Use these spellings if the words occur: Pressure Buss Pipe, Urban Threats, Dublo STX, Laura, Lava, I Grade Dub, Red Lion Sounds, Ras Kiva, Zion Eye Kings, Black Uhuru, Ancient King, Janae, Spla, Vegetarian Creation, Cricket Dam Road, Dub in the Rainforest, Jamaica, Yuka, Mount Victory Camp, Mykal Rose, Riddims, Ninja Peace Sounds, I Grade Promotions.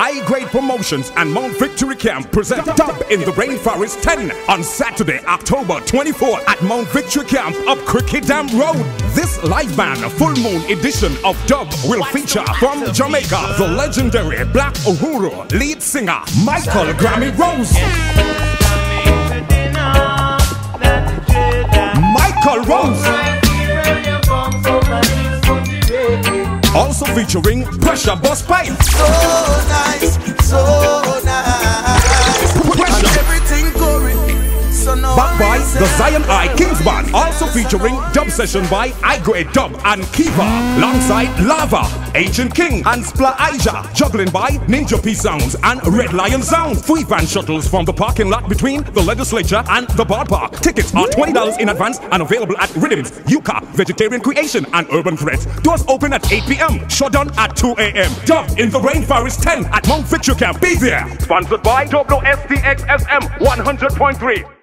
I Grade Promotions and Mount Victory Camp present Dub in the Rainforest 10 on Saturday, October 24th at Mount Victory Camp up Cricket Dam Road. This live band full moon edition of Dub will feature from Jamaica the legendary Black Uhuru lead singer Mykal Rose. Mykal Rose. Also featuring Pressure Buss Pipe. So nice, so nice. Pressure. Everything going, so no. Back by the Zion Eye Kings band, also featuring Dub session by I Grade Dub and Kiva, alongside Lava, Ancient King and Spla. Juggling by Ninja Peace Sounds and Red Lion Sounds. Free van shuttles from the parking lot between the legislature and the ballpark. Tickets are $20 in advance and available at Riddims, Yuka, Vegetarian Creation and Urban Threats. Doors open at 8 p.m, shut down at 2 a.m. Dub in the Rainforest 10 at Mount Victory Camp. Be there. Sponsored by Dublo STX FM 100.3.